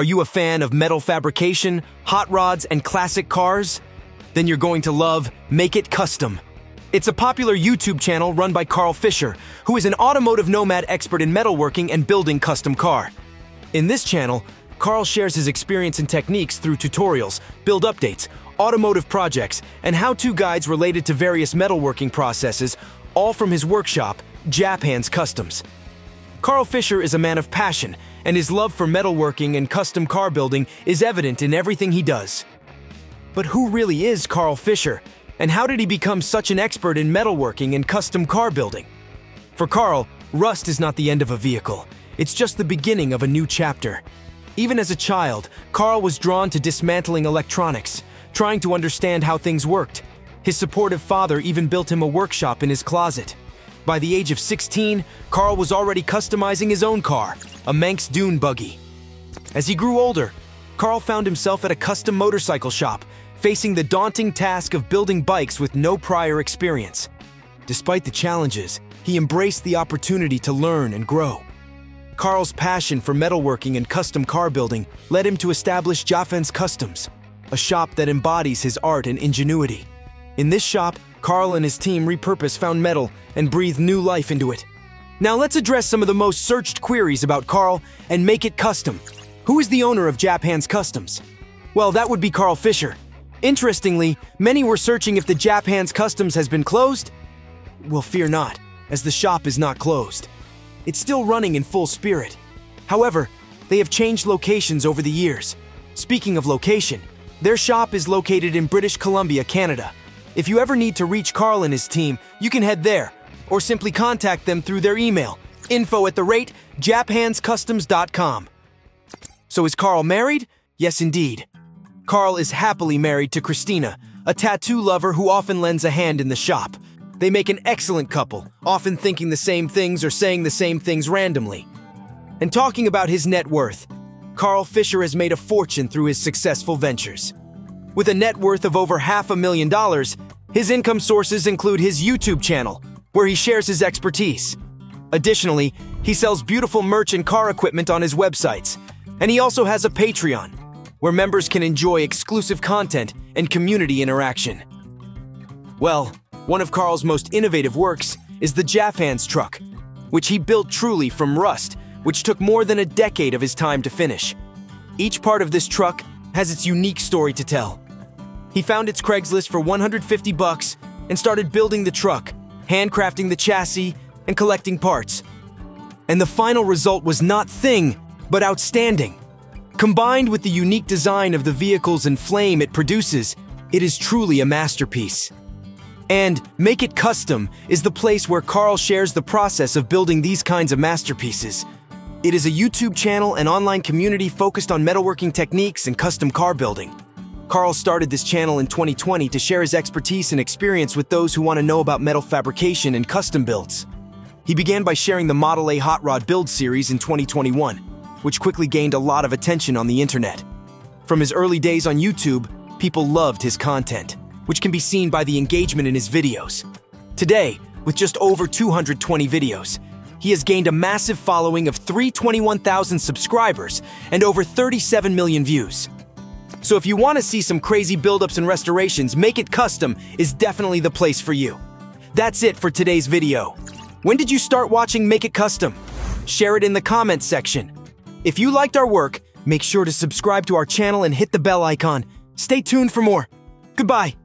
Are you a fan of metal fabrication, hot rods, and classic cars? Then you're going to love Make It Kustom. It's a popular YouTube channel run by Karl Fisher, who is an automotive nomad expert in metalworking and building custom car. In this channel, Karl shares his experience and techniques through tutorials, build updates, automotive projects, and how-to guides related to various metalworking processes, all from his workshop, Japhands Kustoms. Karl Fisher is a man of passion, and his love for metalworking and custom car building is evident in everything he does. But who really is Karl Fisher, and how did he become such an expert in metalworking and custom car building? For Karl, rust is not the end of a vehicle. It's just the beginning of a new chapter. Even as a child, Karl was drawn to dismantling electronics, trying to understand how things worked. His supportive father even built him a workshop in his closet. By the age of 16, Karl was already customizing his own car, a Manx dune buggy. As he grew older, Karl found himself at a custom motorcycle shop, facing the daunting task of building bikes with no prior experience. Despite the challenges, he embraced the opportunity to learn and grow. Karl's passion for metalworking and custom car building led him to establish Japhands Kustoms, a shop that embodies his art and ingenuity. In this shop, Karl and his team repurpose found metal and breathe new life into it. Now let's address some of the most searched queries about Karl and Make It Kustom. Who is the owner of Japhands Kustoms? Well, that would be Karl Fisher. Interestingly, many were searching if the Japhands Kustoms has been closed. Well, fear not, as the shop is not closed. It's still running in full spirit. However, they have changed locations over the years. Speaking of location, their shop is located in British Columbia, Canada. If you ever need to reach Karl and his team, you can head there, or simply contact them through their email, info@japhandskustoms.com. So is Karl married? Yes, indeed. Karl is happily married to Christina, a tattoo lover who often lends a hand in the shop. They make an excellent couple, often thinking the same things or saying the same things randomly. And talking about his net worth, Karl Fisher has made a fortune through his successful ventures. With a net worth of over $500,000, his income sources include his YouTube channel, where he shares his expertise. Additionally, he sells beautiful merch and car equipment on his websites, and he also has a Patreon, where members can enjoy exclusive content and community interaction. Well, one of Karl's most innovative works is the Japhands truck, which he built truly from rust, which took more than a decade of his time to finish. Each part of this truck has its unique story to tell. He found its Craigslist for $150 and started building the truck, handcrafting the chassis, and collecting parts. And the final result was not thin, but outstanding. Combined with the unique design of the vehicles and flame it produces, it is truly a masterpiece. And Make It Kustom is the place where Karl shares the process of building these kinds of masterpieces. It is a YouTube channel and online community focused on metalworking techniques and custom car building. Karl started this channel in 2020 to share his expertise and experience with those who want to know about metal fabrication and custom builds. He began by sharing the Model A Hot Rod Build Series in 2021, which quickly gained a lot of attention on the internet. From his early days on YouTube, people loved his content, which can be seen by the engagement in his videos. Today, with just over 220 videos, he has gained a massive following of 321,000 subscribers and over 37 million views. So if you want to see some crazy buildups and restorations, Make It Kustom is definitely the place for you. That's it for today's video. When did you start watching Make It Kustom? Share it in the comments section. If you liked our work, make sure to subscribe to our channel and hit the bell icon. Stay tuned for more. Goodbye.